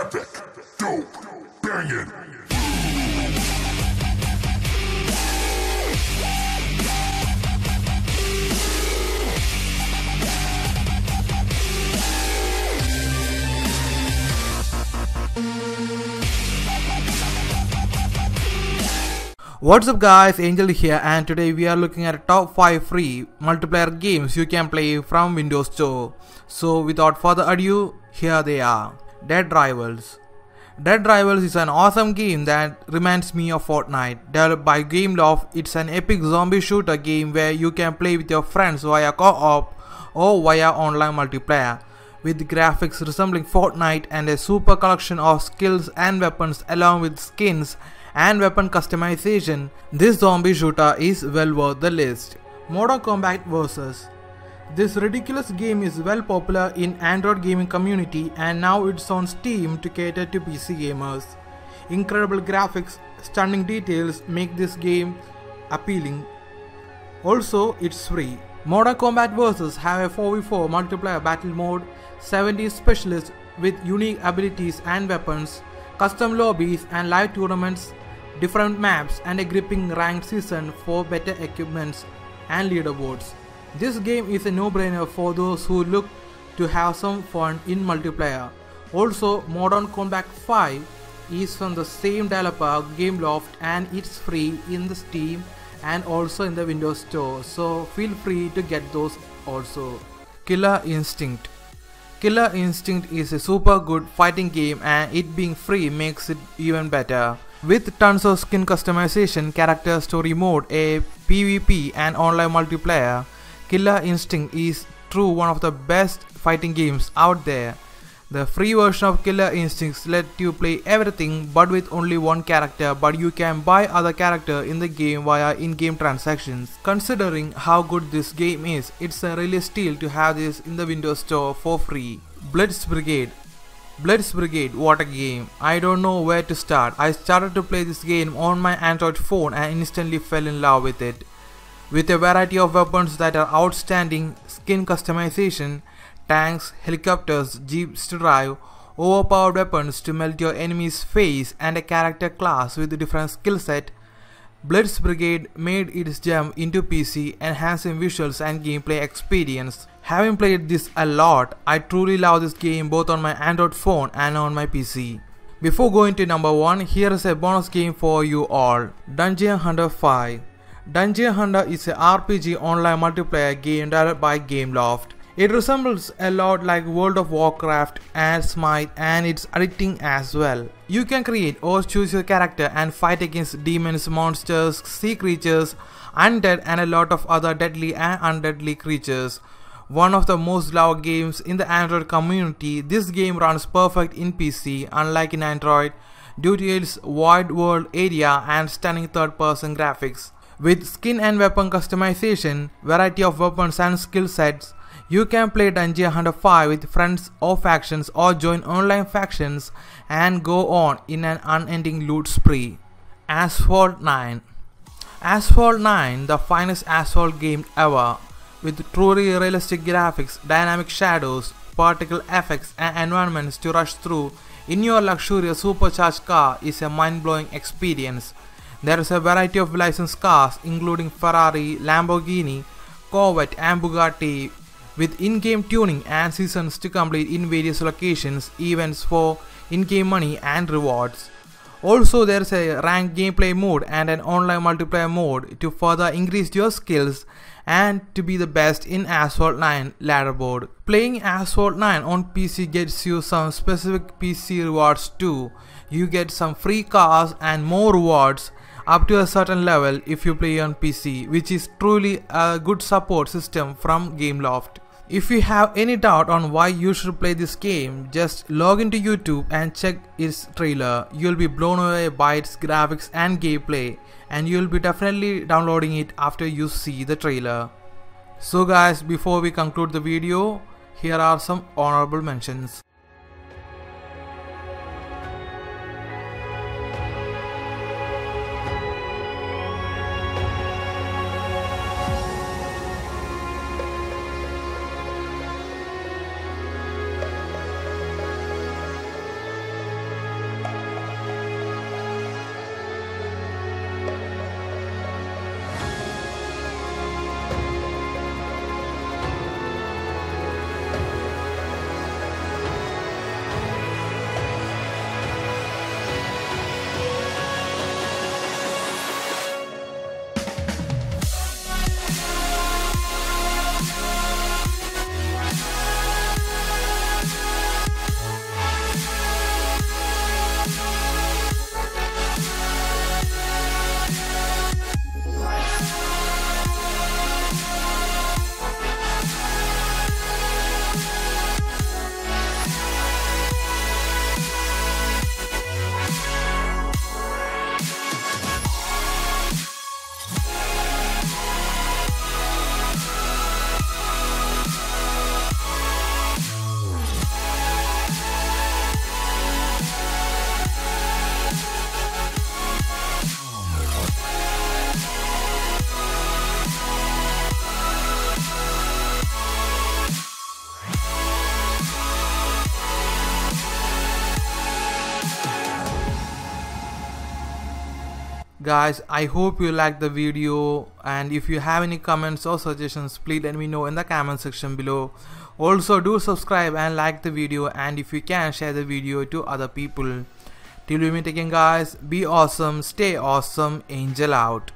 Epic, dope, bangin'. What's up guys, Angel here, and today we are looking at top 5 free multiplayer games you can play from Windows Store. So without further ado, here they are. Dead Rivals. Dead Rivals is an awesome game that reminds me of Fortnite. Developed by Gameloft, it's an epic zombie shooter game where you can play with your friends via co-op or via online multiplayer. With graphics resembling Fortnite and a super collection of skills and weapons along with skins and weapon customization, this zombie shooter is well worth the list. Modern Combat Versus. This ridiculous game is well popular in Android gaming community, and now it's on Steam to cater to PC gamers. Incredible graphics, stunning details make this game appealing. Also, it's free. Modern Combat Versus have a 4v4 multiplayer battle mode, 70 specialists with unique abilities and weapons, custom lobbies and live tournaments, different maps and a gripping ranked season for better equipments and leaderboards. This game is a no-brainer for those who look to have some fun in multiplayer. Also, Modern Combat 5 is from the same developer, Gameloft, and it's free in the Steam and also in the Windows Store, so feel free to get those also. Killer Instinct. Killer Instinct is a super good fighting game, and it being free makes it even better. With tons of skin customization, character story mode, a PvP and online multiplayer, Killer Instinct is true one of the best fighting games out there. The free version of Killer Instinct lets you play everything but with only one character, but you can buy other characters in the game via in-game transactions. Considering how good this game is, it's a real steal to have this in the Windows Store for free. Blitz Brigade. Blitz Brigade, what a game. I don't know where to start. I started to play this game on my Android phone and instantly fell in love with it. With a variety of weapons that are outstanding, skin customization, tanks, helicopters, jeeps to drive, overpowered weapons to melt your enemy's face, and a character class with a different skill set, Blitz Brigade made its jump into PC, enhancing visuals and gameplay experience. Having played this a lot, I truly love this game both on my Android phone and on my PC. Before going to number 1, here is a bonus game for you all, Dungeon Hunter 5. Dungeon Hunter is a RPG online multiplayer game developed by Gameloft. It resembles a lot like World of Warcraft and Smite, and it's addicting as well. You can create or choose your character and fight against demons, monsters, sea creatures, undead and a lot of other deadly and undeadly creatures. One of the most loved games in the Android community, this game runs perfect in PC unlike in Android due to its wide world area and stunning third-person graphics. With skin and weapon customization, variety of weapons and skill sets, you can play Dungeon Hunter 5 with friends or factions or join online factions and go on in an unending loot spree. Asphalt 9. Asphalt 9, the finest asphalt game ever. With truly realistic graphics, dynamic shadows, particle effects and environments to rush through in your luxurious supercharged car is a mind-blowing experience. There is a variety of licensed cars including Ferrari, Lamborghini, Corvette and Bugatti, with in-game tuning and seasons to complete in various locations, events for in-game money and rewards. Also, there is a ranked gameplay mode and an online multiplayer mode to further increase your skills and to be the best in Asphalt 9 ladderboard. Playing Asphalt 9 on PC gets you some specific PC rewards too. You get some free cars and more rewards up to a certain level if you play on PC, which is truly a good support system from Gameloft. If you have any doubt on why you should play this game, just log into YouTube and check its trailer. You'll be blown away by its graphics and gameplay, and you'll be definitely downloading it after you see the trailer. So guys, before we conclude the video, here are some honorable mentions. Guys, I hope you liked the video, and if you have any comments or suggestions, please let me know in the comment section below. Also, do subscribe and like the video, and if you can, share the video to other people. Till we meet again guys, be awesome, stay awesome, Angel out.